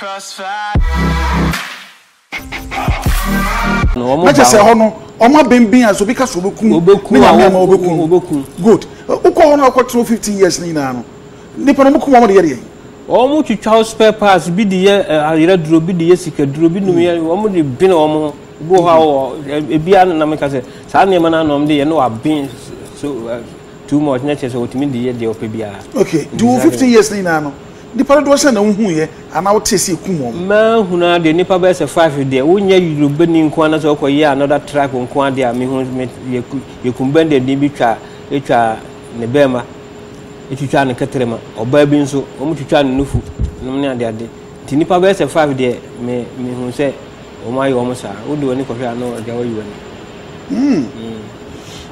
crossfire. I just say, oh no, I'm not being biased because Oboku. Good. Uko got 250 years now. Nipon Oboku mama diye. Omo to Charles Peppers be the year Ira Drobi the year Sika Drobi no year. Omo the bin Omo go how Ebian na make say. Sa na man na the year no have been so too much nature so timi the year dey opebia. Okay, 250 years now. The paradoxon na unhu ye ana wotese kumom man huna de nipa be se 5 de wonya Yoruba ni nko ana so koyi another track nko ade a me hu ye kumbende de bi twa ne bema etwa ne ketrema oba bi nso omutwa ne nufu no ne ade ade ti nipa be se 5 de me hu se o ma yo mo sa wo de oni kohwe ana o de wo yiwa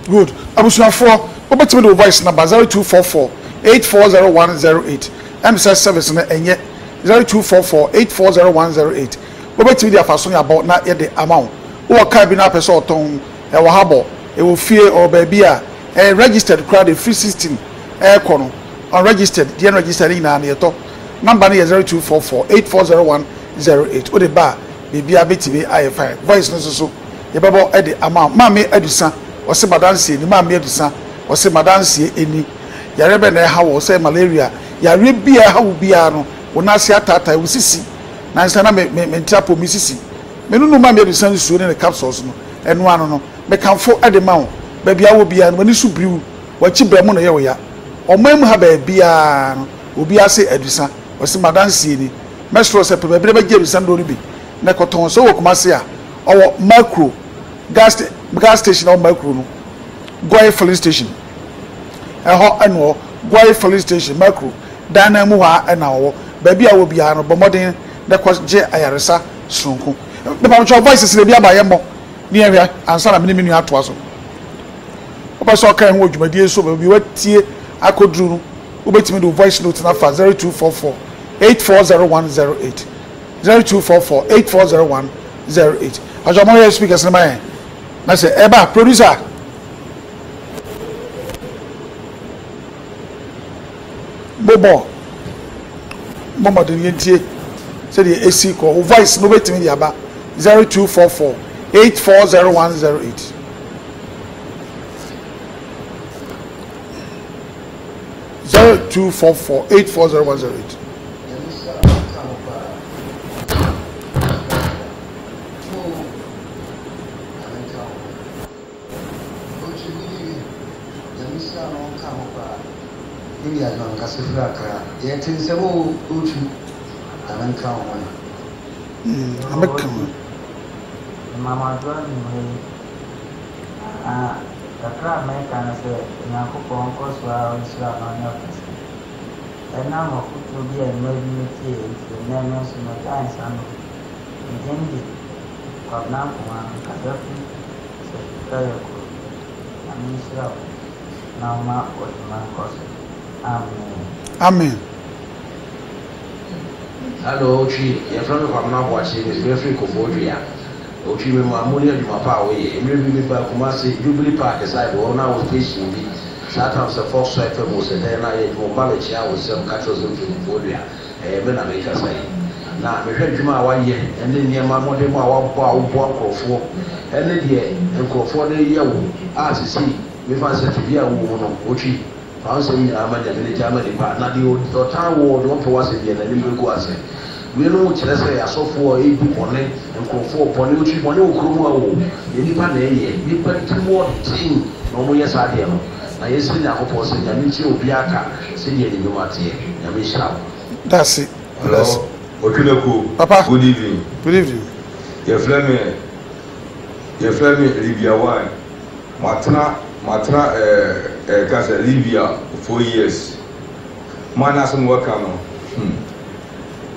good abusua for obetime the voice number 0244 840108 MSS service na enye 0244 840108 obetime the afason about na ye de amount wo ka bi na person oton e wo habo e wo fie o ba bia e registered crowd free system e ko no unregistered the registering na na to number na 0244 840108 o de ba be bia betime i5 voice no so ye babo e de amount ma me adusa o se madanse ni ma me adusa o se madanse eni yarebe na ha wo se malaria yarebia ha wo bia no wona se atata wo sisi na nsa na me trapo mi sisi me nunu ma me adusa ni suo ne capsules no eno ano no me kanfo ade ma wo ba bia wo bia no ni subriu wa chi brem no ye wo ya oman mu ha ba bia no obi ase adusa o se madanse ni mestro se pe be je adusa ndo ribi na koton so wo kuma se a owo macro gas station or micro no Goye filling station eho eno Goye filling station micro dynamo ha eno baby a wo bia no bomodin de ko je ayaresa sonko be ba cho voices le bia ba yembo ni area ansa na menu ato aso obaso kan ho dwumadie so baby watie akodru no obetime do voice note na fa 0244 840108 0244 840108 ajamoye speakers na mai na se eba producer Bobo, Mama Duniente said the AC call voice no waiting in the aba 0244 840108. Zero 0244 840108. Amen. Hello, Ochi. Your friend of Amnawa is very Cobodria. Ochi, when Mamulia, you are far away. Every people who must say, Jubilee Park is like one hour station. Sometimes the first cycle was a day night, mobility, I was some catchers in Cobodria. When I make a say. Now, we heard you my one year, and then your mamma, they were walk or four. And then here, and go for the year, as you see, we must say to be a woman, Ochi. I was saying, I'm a German partner. The town world won't was in the Liberal Quasi. We know Chelsea, I saw 4 8 people and go for Ponuchi, Ponu, Krumo, Nipane, Nipan, more team, no more yes, I am. I used to have opposite Yamichi Obiaka, Senior Numati, Yamisha. That's it. Hello, Otwinoko, Papa, good evening. Good evening. Your friend, Libya wine, Matra. Because I live here for 4 years. Man has some work on.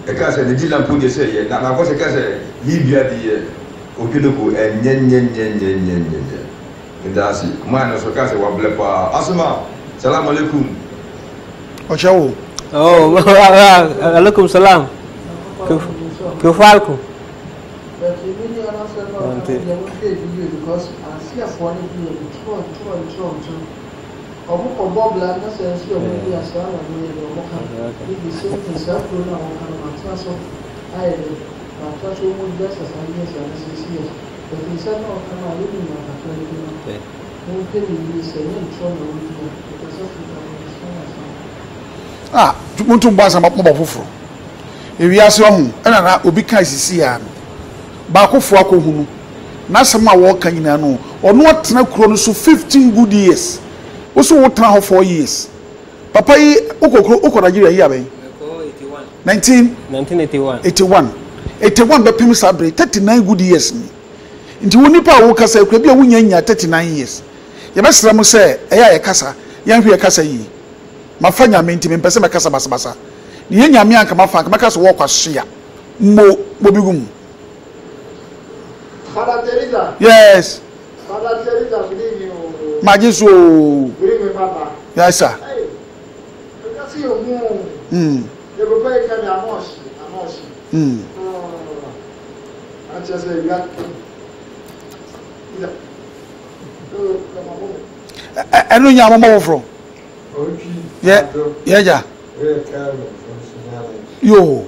Because I didn't put this here. Now, because I live here, the Otwinoko and Yen. And that's it. Man has a case of Blepa. Asma, salam alaikum. Ocho. Oh, alaikum salam. Kufalko. But you really are not going to be because I see a foreign people. Ah, Muntum was about Mobofu. If you ask your home, and I will be kind to see him. Baku for Kuhu, Nasama walking in an or not now chronos of 15 good years. Also, what now 4 years? Papa Oko Nigeria Yabe 1981 by Pim Sabre 39 good years. Into Unipa Woka said, could be a winner 39 years. You must say, Aya Cassa, young Cassa ye. My friend, I mean to me, Pesama Cassa Basabasa. The young Yamianca Mafak, Macas walk as Shia. Mo Bobigum. Father Teresa. Yes. Father Teresa, believe you. Magiso. Believe me, Papa. Yes, sir. Hey, I see your moon. The Republic can be a mosh. I just say, I know you are more from. Yeah, yeah, yeah. You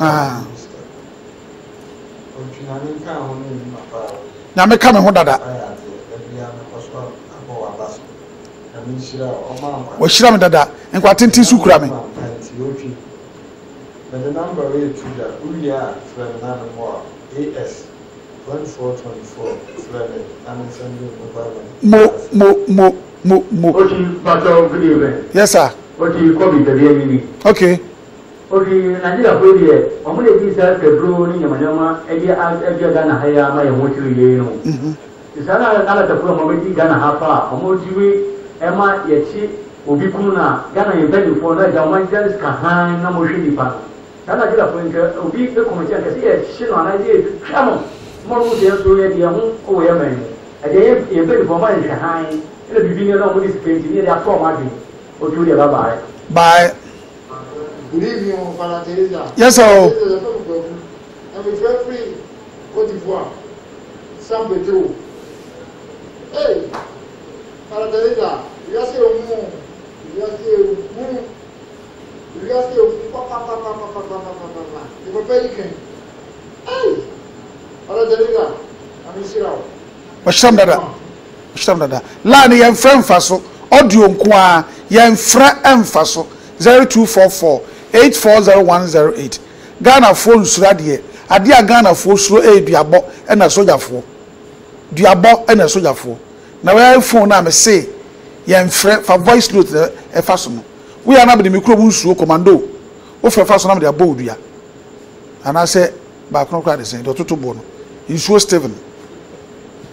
ah. Now, me come and hold that. What should I do? And what in Tisukram? The number is to the Uya Flananamore AS. 1424. Mo. Yes, sir. What do you call it? Okay. Okay, I did a good year. I'm going to be self a brewing a Majama, and you ask Edgar Dana Haya, my motor. Is another problem Dana Hapa, Omoji, Emma Yachi, Ubikuna, Dana, you bet you for that. I want just Kahan, no motion. Dana did a point of being the commission. Yes, she on idea. Come Mono dia suruh dia mengkau yang mana? Aje, yang tu informal yang sahai. Ia bimbingan orang mesti penting ni dia kau mati. Ojo dia bye. Bye. Believe you, Father Teresa. Yes, sir. I'm referring Cote d'Ivoire, San Pedro. Hey, Father Teresa, dia siapa mu? Dia siapa mu? Dia siapa mu? Papa. Dia berpelikan. Hey. Dada. Lani yam frem faso, audio nkwa yam frem faso 0244 840108. Ghana phone sradie. Adia Ghana phone sro e duabo and a soldier for. Duabo and a soldier for. Now I phone na me say yam frem for voice note e faso. We are not the microbu sro commando. O frem faso na me abo dua. And I say back no card is saying Dr. Bono. In show Stephen.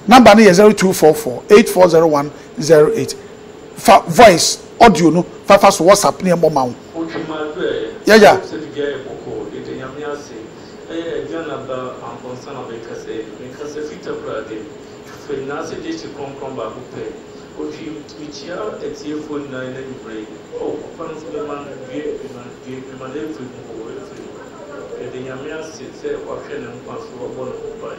Number is 0244 840108. For voice, audio, no, for fast WhatsApp near Mom. Yeah. The Yamia said, what can and pass for one of by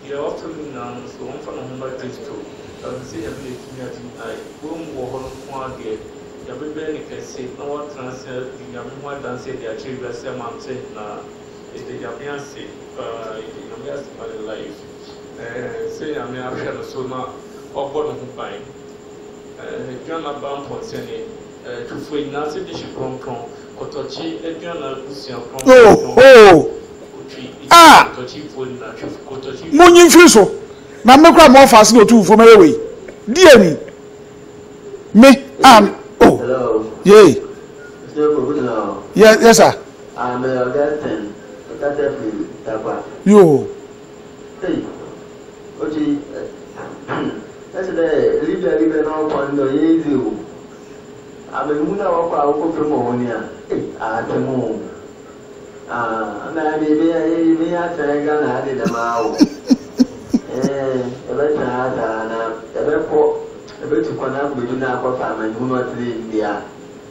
the afternoon now, so one from my digital, and see a bit meeting I, whom were one gate. The baby can say, no one transfer the Yamima than say their children, some I'm saying now, is the Yamia said by life. Say I may have had a soma or one of by John Abam concerning to free Nancy Dishon from. Oh. Ah. Munyin fiso. Na mekwa mo fast no tu for my way. Dear me am oh. Hello. Yay. Yeah, yes sir. I'm a captain. Yo. Hey. Oji. That's the leave now one you. I mean, we are from Onia. I don't know. Maybe I think I did them out. A bit to connect with Napa family who not live here.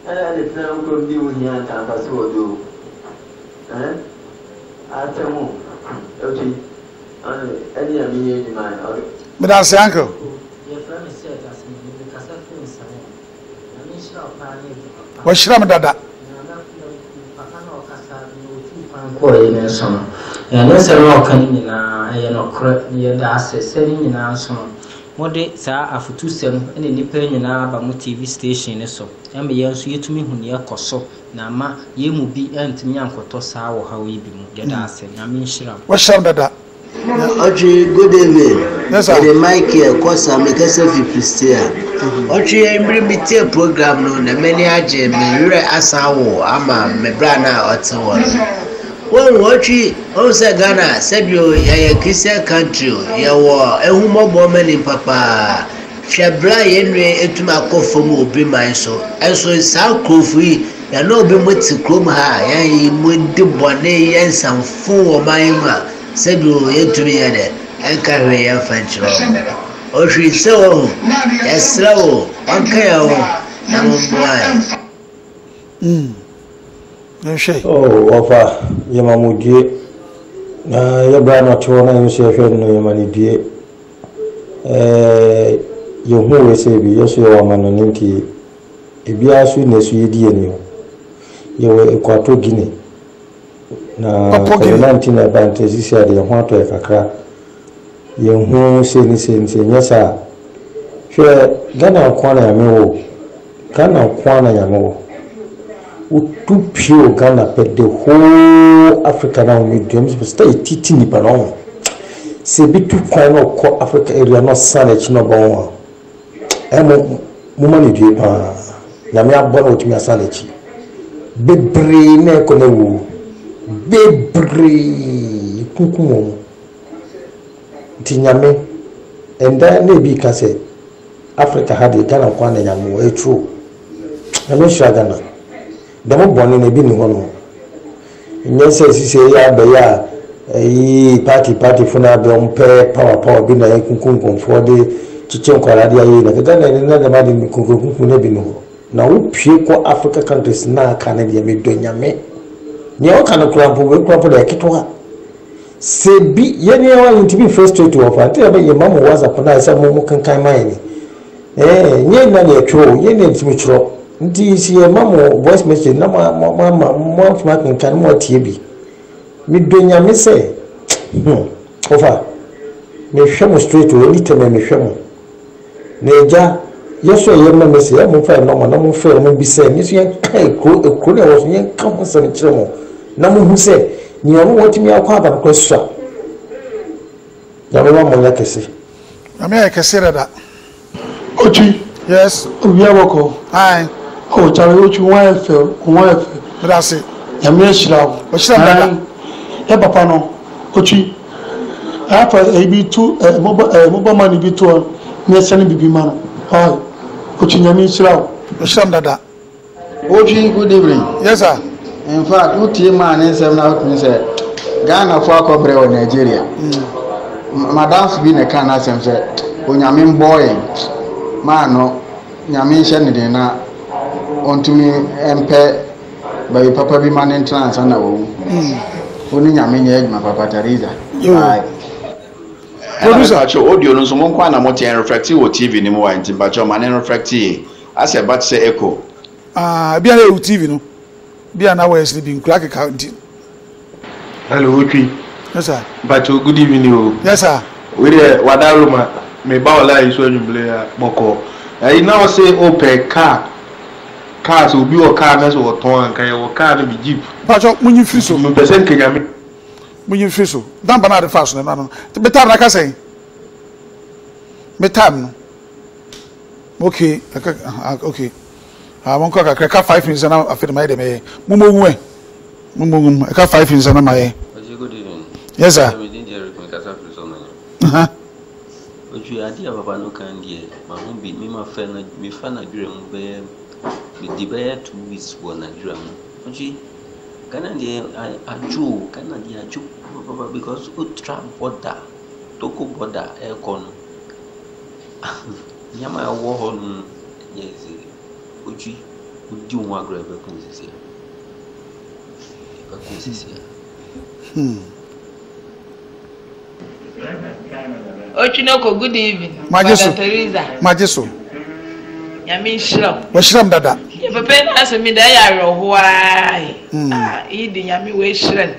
And I did not go to here and Tampa so do. I don't know. Okay. Any of me in mind. But that's the uncle. Your friend said, that's me. Washram dada. koyi ne som ya ne sarwa kan ni na ya no kra ya da aseseri ni na som mode sa afutu sem ene nipa nyina ba mu tv station ne so ya me ya so yetumi hu ne koso na ma ye mu bi antimi ankoto sa wo hawo bi mu ya da asem na min shira wa sham dada Audrey, good evening. Yes, sir. The mic here, because I'm a Christian. Audrey, I bring me to a program now. The many agents, me really ask how I'm a me brother or someone. Well, Audrey, also Ghana, said you are a Christian country. You are a woman born in Papa. She brought Henry into my coffin to be my son. And so it's how coffee. You know, be much to come high. You must do bonnet and some food, my man. Said you yet to be at and carry a fancy. Oh, she so yes, slow, okay. Oh, offer Yamamuji, your brand not to one and say, no, money, dear. You know, say, yes, you are man and empty. If you are sweetness, you dear you. You were a quarter guinea. Na kwenye advantage si adi yangu atoe kakra yangu seni nyasa shule gana ukwana ya meo utupio gana pede whole Africa na umidiamu sipasta ititi ni pano sebitu kwana uko Africa area na sana chini bawa mumani diapa na mimi abona utumia sana chini bebre ne konewu Bebri kukumo tinyame and that maybe can say Africa had a Ghana kwana yamu a true. I'm not sure Ghana. The more born in a bin one. Yes, say ya by ya a party funa beyond pair power bin a kukum for the chichon coradia in the Ghana and another madam kukum. Now, pure Africa countries now Canadian me doing Nyo kana kula mpo ya kitwa sebi yani yawa intibi frustrated of ati aba ye mamu waza kuna isa mumu kan kai mai ni nye na ne tro ye ne ntimi tro ndi si ye mamu voice message na ma kan kan mo tiebi mi donya mi se ofa ne hwemu straight o ni teme me hwemu neja yeso ye ma mesi ya mo fa na mo fa mo bi se ni so ye kai ko e ko le wo ye kan mo se ni tremo Namu Huse, you are watching me a quarter of a question. America said that. Ochi, yes, Ubiawako. Aye. Oh, Tariuchi, wife, that's it. Yamishla, but she said, Epapano, Ochi, after a B2, a mobile money B2, Nessan Bibiman. Aye. Ochi Yamishla, but she said that. Ochi, good evening. Yes, sir. In fact, who team and SM out me said Ghana for corporate or Nigeria. Madame's been a can as him said, Unyamin boy, Mano, Yamin Shanidina, on to me, Empe by Papa be man entrance and a womb. Only Yamin, my Papa Teresa. You are. Your audio, no, someone quite a multi and refractive or TV anymore, and Timbacho man and refractive. I said, but say echo. Ah, be a TV, no. Be an hour sleeping, crack accounting. Hello, Uki. Yes, sir. But good evening, you. Yes, sir. With a Wadaruma, may bow lies when you play Moko. I now say, Ope car. Cars will be a car, as or torn, or car be jeep. But when you fizzle, you present Kigami. When you fizzle, dump another fashion, madam. The better, like I say. Betam. Okay. I won't cook a crack 5 minutes and I feel my day. Mumu, I got 5 minutes and my. Good evening. Yes, sir. But you idea of no candy, my home beat me, my friend, me fan a drum bear with the bear 2 weeks one a drum. Canadian, I chew, Canadian, because Utra border, Toko border, aircon. Yama war on, yes. Uchi, would you want grab a princess here? A princess here. Otwinoko, good evening. Majesu. Teresa. Majesu. Yamishram. Washram dada. If a pen has a midday, I roll why. Ah, eating Yami Washram.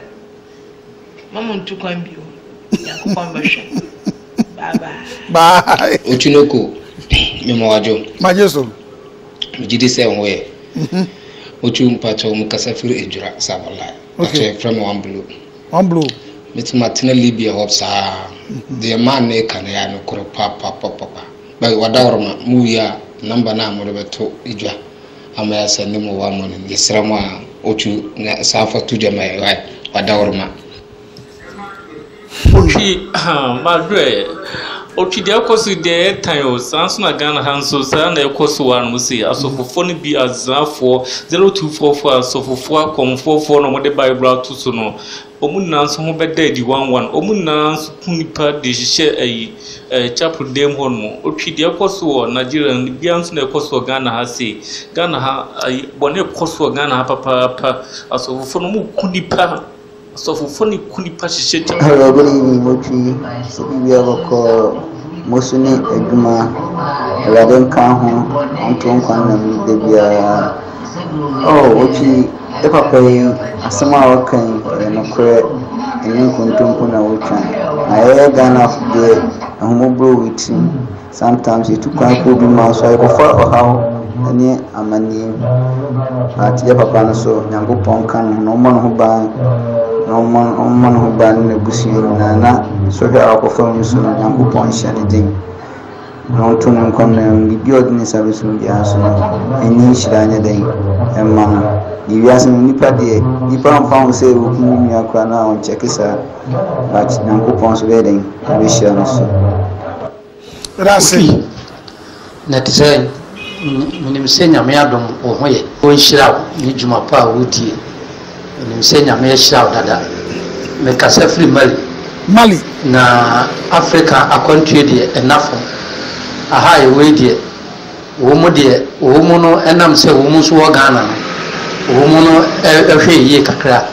Mama took on you. Bye bye. Bye. Otwinoko, you know what you my Jesus. You did the same way. Pacho Mukasafi Ejura Sabala. Okay, from one blue. One blue. It's Martina Libya Hobbs. The man make an Iano crop papa. By Wadarma, Muya, number nine, whatever to Ija. I may send him one morning. Yes, Rama, or to Safa to Jamaica, right? Wadarma. Ochi, Madre, Ochi, the Ocosu de Tios, Sansunagan Hanso, and the Ocosuan Musi, as of a phony be as 024 so for 4.44 no mother by Brow to Sono. Omunans, Homobed Daddy 11, Omunans, Punipa, the share a chapel dame homo, Ochi, the Ocosu, Nigerian, Bians, the Ocosu Ghana has say, Ghana, Bonnet Cosu Ghana, Papa, as of a phony Punipa. So for funny, couldn't pass it. I believe watching. We have a call, Mosini, Edma, Aladdin Kahun, Anton Kanan, Debia. Oh, watching the papa, a summer can, and a crab, and then Contempona watching. I had gone off the Homobro with him. Sometimes it took quite good mouse, I go for how. Any amani at Yapapana so, Yango Ponkan, no man who ban, who ban the Busio Nana, so the alcohol is not Yango Ponch anything. No two men come and give your service with the arsenal, and each line day, and man, if you ask me, Nipa de, Nipa found say, who knew your crown and check his out, but Yango Ponch wedding, I wish you also. Rassi, that is it. Minimsenya me adom ohoye onhyira ni djuma pa wudie minimsenya me hyira dada me kasa free Mali na Africa a country de enafo aha ewe de wo mu no enam se wo mu so Ghana no wo mu no ehwe yie kakra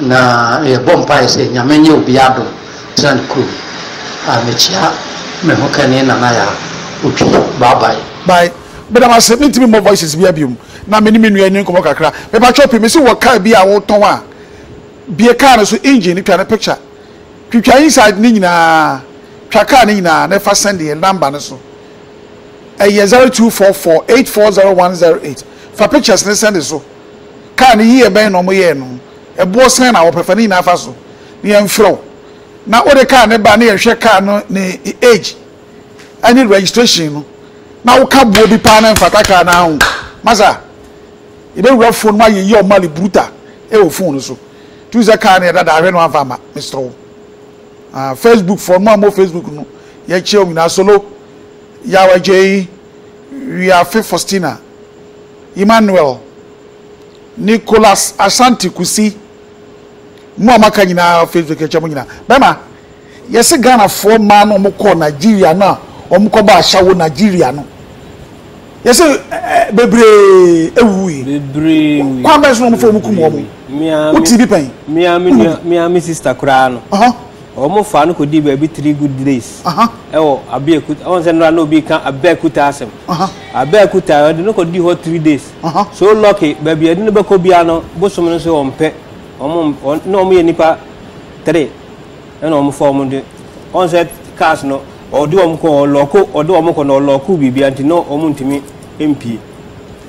na e bompa se nyamenye obi adom tran ku amechia me hokane na ya otu bye bye bye. But I'm saying to me more voices be abused. Now many men are in Kumokakra. But I chop him. See what car be our Tonga. Be a car so engine. If you have a picture, if you are inside Nina, Chaka Nina, never send the number. So a year 0244 840108. For pictures, they send it so. Can ye a man or me? No, a boss man. I will prefer Nina Faso. Ni am flow. Now all the car never near Chaka no age. I need registration. Now come will be pan and fataka now. Maza, you don't have phone my young Mali Bruta. Ewo phone so. To the car that I ran one farmer, Mr. Facebook for more Facebook no. Yet chill in solo. Yawa J. We are Faith Faustina. Emmanuel. Nicholas Ashanti Kusi. Mama Kanina Facebook Chamina. Bema. Yes, a Ghana for man or Moko Nigeria now. Omkoba shawo Nigeria no. Yeso bebre ewui. Bebre. Kwa mesu no fo mukumo omo. Uti bi pen. Mi sister kura no. Aha. Omo fa no ko di ba bi 3 good days. Aha. Ewo abeekuta. Awon se no na obi kan abeekuta asem. Aha. Abeekuta o de no ko di ho 3 days. Aha. So lucky ba bi edi no be ko bia no bosom no se o mpe. Omo no mo ye nipa 3. Eno omo fo omo de. On set cars no. Or do Omco Loco or do Omco no Loco be no Omuntimi MP.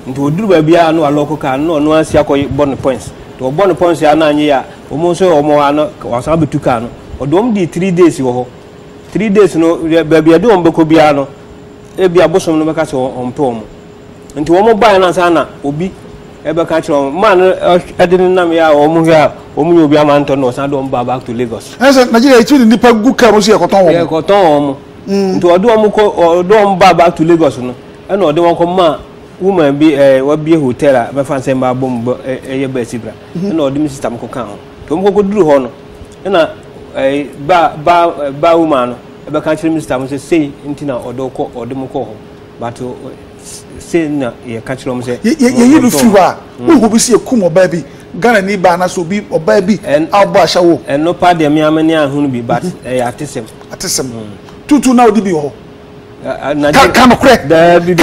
To do Babia no a local can no one siako bonpoints. To bonpoints are 9 years, almost or more was able to can. Or do the 3 days you ho. 3 days no, baby, I do Ombocobiano. It be a bosom no Macasso on Tom. And to Omoba and Ansana, Obi, Ebacatron, man, I didn't know ya or Muga. Omu be a manton or Sandom back to Lagos. As a Nigeria, it's really Nipa Guka was here, Coton. To a Duamuco or Dom back to Lagos, and no, the one command woman be a hotel, my fancy Babum, a Bessibra, and all the Mrs. Tamco Count. Tomco could do honor, and a bowman, a bacanchel Mr. Tamco say, Intina or Doco or Democo, but to say, a catcher, you who will see a Kumo baby. Ghana ni bana so bi obabi abo ashawo and no pa de me amani ahunu bi but atisem atisem tutu na odi bi ho kan correct da bi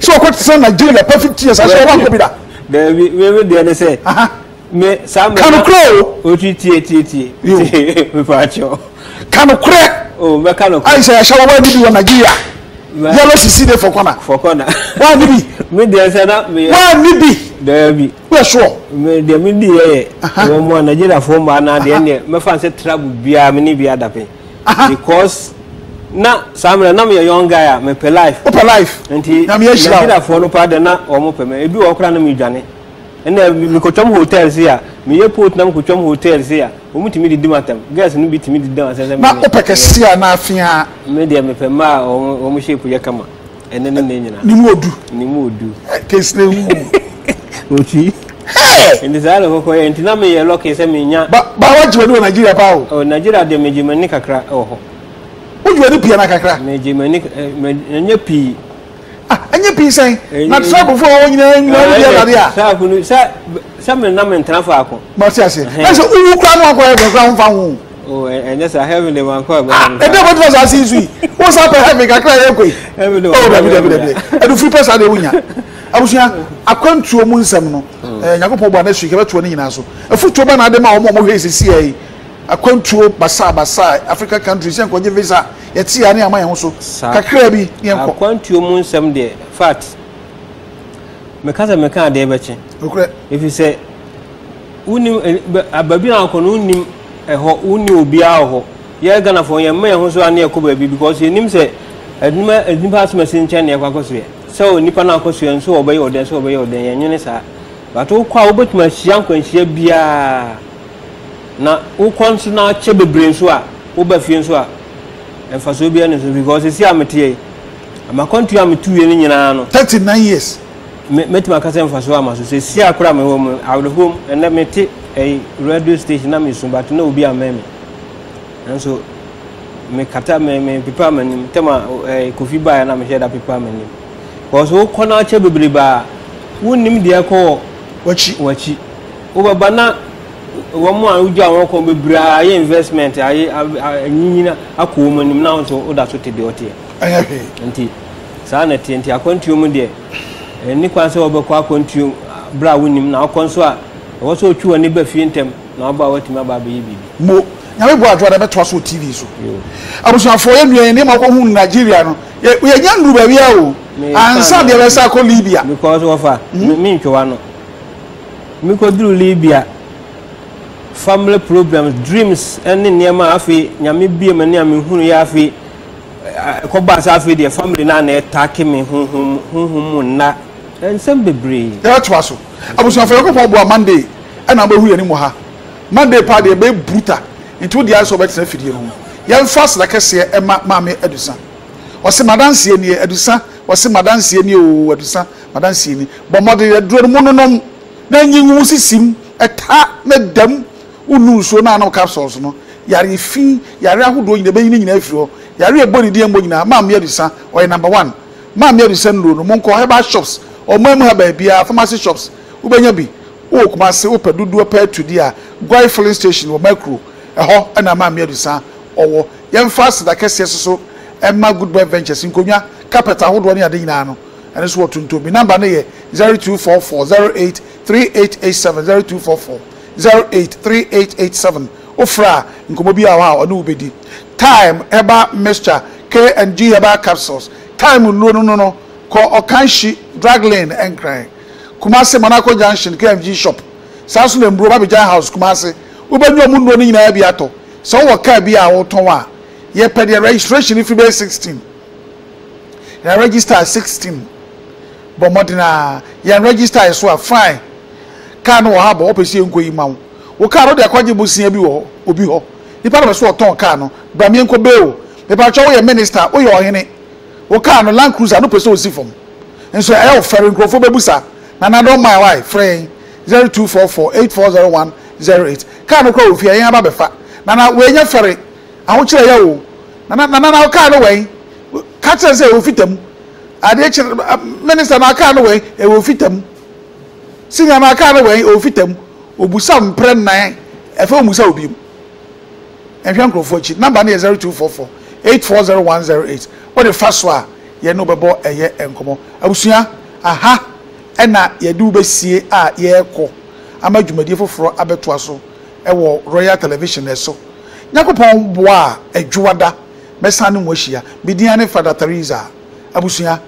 so ko tsan na jile perfect years ashawo ko bi da we dey say Mais ça me because na Samuel na me young guy me pe life open life nti na me yira for no pa de na o mo pe me e bi o kra na me dwane na me ko twam hotels here me ye port na me ko twam hotels here o mu timi di dimatam guys no bi timi di dan se ma o pe kesi a na afia me de me pe ma o mo shape ye kama ene ne nyina ni mu odu case le wu oti in the Zala and Tinami, a lock is a minion. But what you do in Nigeria? Oh, Nigeria, the Mejimanica crack. Oh, what you do, Pianaca crack? Mejimanic and your pea. And your pea saying, not so before you know, some and Trafaco. But yes, that's a who can't work the ground found. Oh, and that's a heavenly one. And what was I see? What's up? I have a crack every day. And the flippers are the winner. I was here. I come to a moon seminal. Yakopoba next week about 20 years. A foot to banana, more is CA. I come to Basa, African countries, and Konya Visa, yet see any of my also. Kakrebi, I come to a moon 7 day. Fat Mekasa Mekan Debachi. If you say, Uni, a baby uncle, Uni, a ho, Uni will be our ho. You're gonna for your man who's near Kobe because he names it. A new passmas in China, Kakoswe. So Nipana Kosuan, so obey or dance obey or the Yanisa. But all quite much young and she be a now who comes now chubby brainswa, Uber Finswa, and for Subian is because it's Yamati. I'm a country I'm 2 years 39 years. Met my cousin for Swama, so say, I cram a woman out of home and let me take a radio station. I'm soon, but no be a mammy. And so me kata me pipa me tema coffee buy na me share da pipa me ni cause wo kona che bebreba wonnim de ko wachi wo baba na wo mo an uja won ko bebra ye investment ayi anyina akwo nim na so oda so te de ote ehe nti sa na ti nti akontu mu de ni kwa se wo be kwa akontu bra wonnim na akonso a wo so otwu ani ba fie ntem na oba watimi aba ba ye bibi mo I brought rather better so TV. So I was for him in Nigeria. We are young Rubio and Sunday, I call Libya because of Minkoano. We could do Libya family problems, dreams, and in Yamafi, Yamibim and Yamuyafi, Kobasafi, their family, and attacking me whom not and some debris. That was so. I was for Monday, and I'm who anymore. Monday party, a big brutal. Into the eyes of its video. Young fast like I say, Emma, Mammy Edison. Was a Madame Sieni Edison, was a Madame Sieni Edison, Madame Sieni, but Mother Dread Mononom. Then you will see him attack them who lose so now capsules. Yari fee, Yara who doing the beginning in April, Yari a body dear Mogina, Mammy Edison, or number one. Mammy Edison, Monco Haba shops, or Mamma Baby, pharmacy shops, Ubenyabi, Oak Master Oper, do a pair to dear, Guy Filling Station or Macro. Aho ana ma me adusa owo yem fast da kese soso emma goodbye ventures nkonya capital hodo ne ade nyina no ene so otunto bi number ne ye 0244083887 0244083887 ofra nkomo bi awa one obedi time eba mixture K&G eba capsules time no ko okanshi drag lane and crying Kumase Monaco Junction KMG shop Samsung Mbro Babija house Kumase Ubenyo mundo ni na bia to so wo ka bia wo ton wa ye pede registration if you be 16 na register 16 but modena ye register so fine kan wo ha ba wo pese enko yi mawo wo ka ro de kwaje busia bi wo obi ho ni pa na so ton kan no ba mi enko be o me pa cho wo ye minister wo ye ohene wo ka no Land Cruiser no pese osifom enso e wo fere nkrofo be busa na na don my wife friend 0244840108 car no call fia yan ba befa na na we nya fere aho kire ya wo na car no we ka tell say ofitam ade kire minister na car no we e ofitam sinya na car no we ofitam obusa mpre nan e fa omusa obi en hwan krofo chi number na 0244840108 what the first one ye no bebo eye enkomo abusua aha ena ye du besie a ye ko ama dwumadie foforo abeto aso ewo Royal Television eso nyakopon boa adwuada mesane nwahia mediane Father Teresa abusua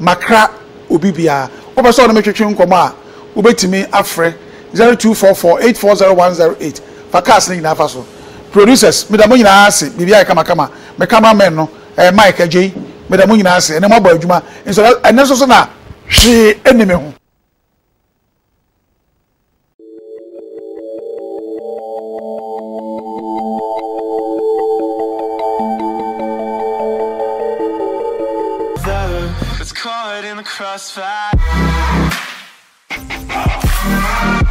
makra obibia obeso no metwetwe nkoma obetimi afre 0244840108 fakas ni na faso producers medamo nyina ase bibia kama me cameraman no Mike J medamo nyina ase ene mabo adwuma nso eneso so na hwe eneme ho. Crossfire.